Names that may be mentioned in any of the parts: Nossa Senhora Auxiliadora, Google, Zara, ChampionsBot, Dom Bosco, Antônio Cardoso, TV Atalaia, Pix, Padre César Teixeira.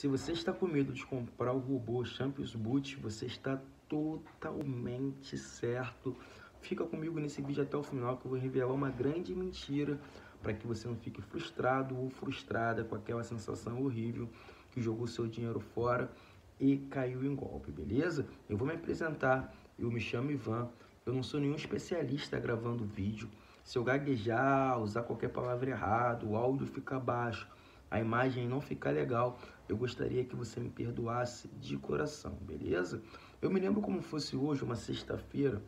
Se você está com medo de comprar o robô ChampionsBot, você está totalmente certo. Fica comigo nesse vídeo até o final que eu vou revelar uma grande mentira para que você não fique frustrado ou frustrada com aquela sensação horrível que jogou seu dinheiro fora e caiu em golpe, beleza? Eu vou me apresentar, eu me chamo Ivan, eu não sou nenhum especialista gravando vídeo. Se eu gaguejar, usar qualquer palavra errada, o áudio fica baixo, a imagem não ficar legal, eu gostaria que você me perdoasse de coração, beleza? Eu me lembro como fosse hoje, uma sexta-feira,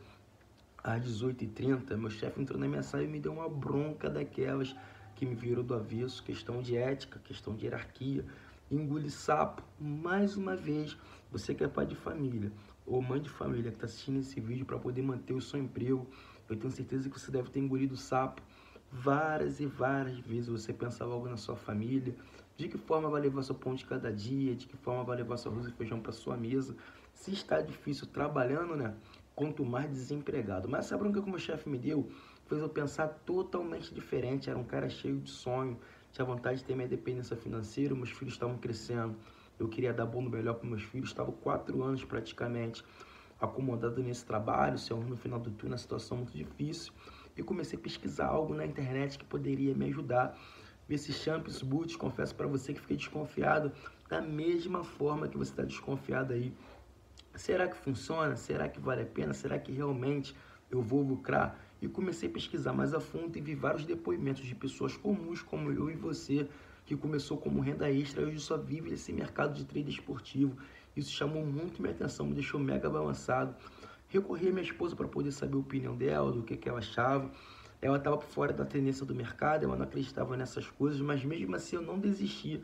às 18h30, meu chefe entrou na minha sala e me deu uma bronca daquelas que me virou do avesso, questão de ética, questão de hierarquia, engole sapo. Mais uma vez, você que é pai de família ou mãe de família que está assistindo esse vídeo para poder manter o seu emprego, eu tenho certeza que você deve ter engolido sapo várias e várias vezes. Você pensa logo na sua família, de que forma vai levar seu pão de cada dia, de que forma vai levar seu arroz e feijão para sua mesa. Se está difícil trabalhando, né? Quanto mais desempregado. Mas essa bronca que o meu chefe me deu fez eu pensar totalmente diferente. Era um cara cheio de sonho, tinha vontade de ter minha dependência financeira, meus filhos estavam crescendo, eu queria dar bom do melhor para meus filhos. Estava 4 anos praticamente acomodado nesse trabalho, se no final do turno, uma situação muito difícil. E comecei a pesquisar algo na internet que poderia me ajudar. Esse ChampionsBot, confesso para você que fiquei desconfiado, da mesma forma que você está desconfiado aí. Será que funciona? Será que vale a pena? Será que realmente eu vou lucrar? E comecei a pesquisar mais a fundo e vi vários depoimentos de pessoas comuns como eu e você, que começou como renda extra e hoje só vive nesse mercado de trade esportivo. Isso chamou muito minha atenção, me deixou mega balançado. Recorri a minha esposa para poder saber a opinião dela, do que ela achava. Ela estava por fora da tendência do mercado, ela não acreditava nessas coisas, mas mesmo assim eu não desistia.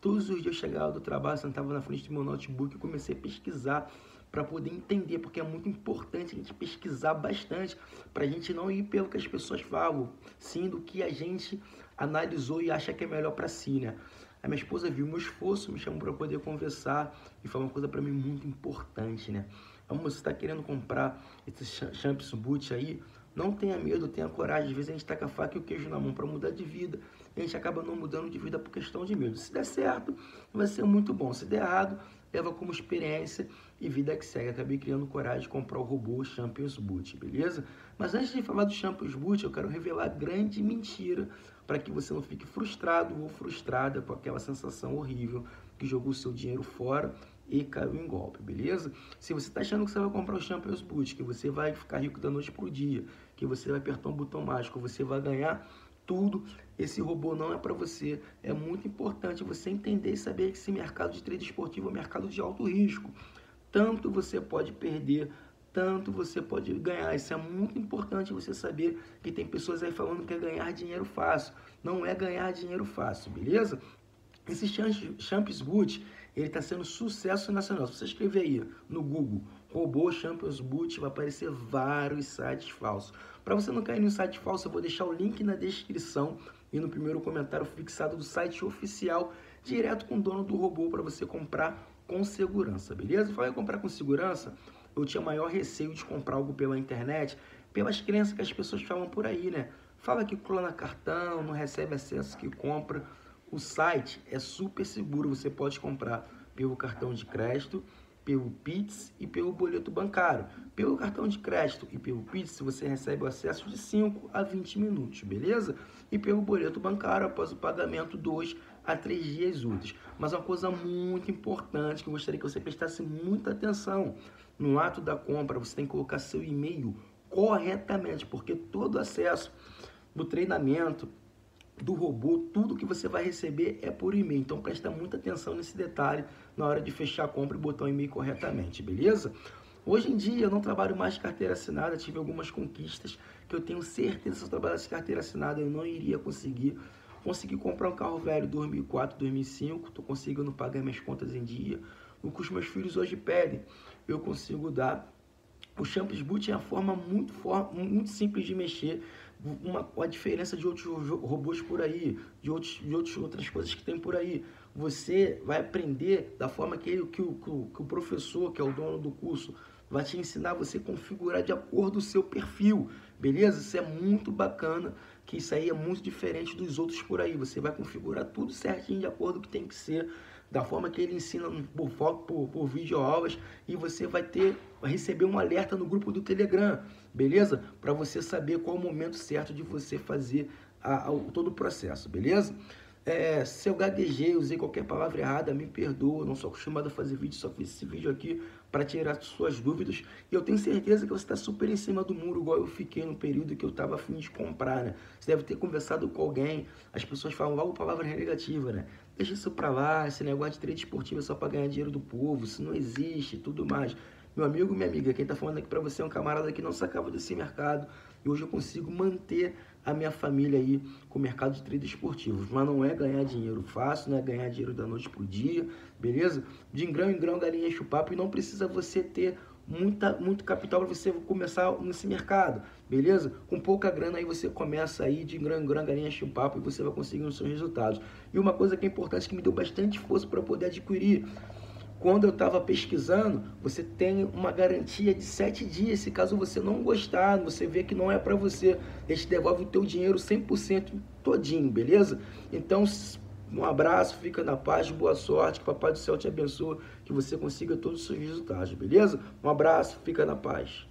Todos os dias eu chegava do trabalho, sentava na frente do meu notebook e comecei a pesquisar para poder entender, porque é muito importante a gente pesquisar bastante para a gente não ir pelo que as pessoas falam, sim do que a gente analisou e acha que é melhor para si, né? A minha esposa viu o meu esforço, me chamou para poder conversar e falou uma coisa para mim muito importante, né? Amor, você está querendo comprar esse ChampionsBot aí? Não tenha medo, tenha coragem. Às vezes a gente taca a faca e o queijo na mão para mudar de vida. A gente acaba não mudando de vida por questão de medo. Se der certo, vai ser muito bom. Se der errado, leva como experiência e vida que segue. Acabei criando coragem de comprar o robô ChampionsBot, beleza? Mas antes de falar do ChampionsBot, eu quero revelar a grande mentira para que você não fique frustrado ou frustrada com aquela sensação horrível que jogou seu dinheiro fora e caiu em golpe, beleza? Se você está achando que você vai comprar o ChampionsBot, que você vai ficar rico da noite para o dia, que você vai apertar um botão mágico, você vai ganhar tudo, esse robô não é para você. É muito importante você entender e saber que esse mercado de trade esportivo é um mercado de alto risco. Tanto você pode perder, tanto você pode ganhar. Isso é muito importante você saber, que tem pessoas aí falando que é ganhar dinheiro fácil. Não é ganhar dinheiro fácil, beleza? Esse ChampionsBot, ele está sendo sucesso nacional. Se você escrever aí no Google, robô ChampionsBot, vai aparecer vários sites falsos. Para você não cair em um site falso, eu vou deixar o link na descrição e no primeiro comentário fixado do site oficial, direto com o dono do robô, para você comprar com segurança, beleza? Falei comprar com segurança, eu tinha maior receio de comprar algo pela internet, pelas crenças que as pessoas falam por aí, né? Fala que clona cartão, não recebe acesso que compra. O site é super seguro, você pode comprar pelo cartão de crédito, pelo Pix e pelo boleto bancário. Pelo cartão de crédito e pelo Pix, você recebe o acesso de 5 a 20 minutos, beleza? E pelo boleto bancário, após o pagamento, 2 a 3 dias úteis. Mas uma coisa muito importante que eu gostaria que você prestasse muita atenção: no ato da compra, você tem que colocar seu e-mail corretamente, porque todo acesso do treinamento do robô, tudo que você vai receber é por e-mail. Então presta muita atenção nesse detalhe na hora de fechar a compra e botar o e-mail corretamente, beleza? Hoje em dia eu não trabalho mais de carteira assinada, tive algumas conquistas que eu tenho certeza que se eu trabalhasse de carteira assinada eu não iria conseguir. Consegui comprar um carro velho 2004, 2005, estou conseguindo pagar minhas contas em dia. O que os meus filhos hoje pedem, eu consigo dar. O ChampionsBot é uma forma muito simples de mexer. A diferença de outros robôs por aí, de outras coisas que tem por aí, você vai aprender da forma que o professor, que é o dono do curso, vai te ensinar, você configurar de acordo com o seu perfil, beleza? Isso é muito bacana, que isso aí é muito diferente dos outros por aí. Você vai configurar tudo certinho de acordo com o que tem que ser, da forma que ele ensina por foco, por videoaulas, e você vai receber um alerta no grupo do Telegram, beleza? Para você saber qual é o momento certo de você fazer todo o processo, beleza? Se eu gaguejei, usei qualquer palavra errada, me perdoa, não sou acostumado a fazer vídeo, só fiz esse vídeo aqui para tirar suas dúvidas. E eu tenho certeza que você está super em cima do muro, igual eu fiquei no período que eu estava a fim de comprar, né? Você deve ter conversado com alguém, as pessoas falam logo palavra negativa, né? Deixa isso para lá, esse negócio de trade esportivo é só para ganhar dinheiro do povo, isso não existe, tudo mais. Meu amigo, minha amiga, quem está falando aqui para você é um camarada que não sacava desse mercado e hoje eu consigo manter a minha família aí com o mercado de trade esportivo. Mas não é ganhar dinheiro fácil, não é ganhar dinheiro da noite pro dia, beleza? De grão em grão, galinha enche o papo, e não precisa você ter muito capital para você começar nesse mercado, beleza? Com pouca grana aí você começa aí de grão em grão, galinha enche o papo, e você vai conseguindo os seus resultados. E uma coisa que é importante, que me deu bastante força para poder adquirir, quando eu estava pesquisando, você tem uma garantia de 7 dias. Se caso você não gostar, você vê que não é para você, eles devolvem o teu dinheiro 100% todinho, beleza? Então, um abraço, fica na paz, boa sorte, que o Papai do Céu te abençoa, que você consiga todos os seus resultados, beleza? Um abraço, fica na paz.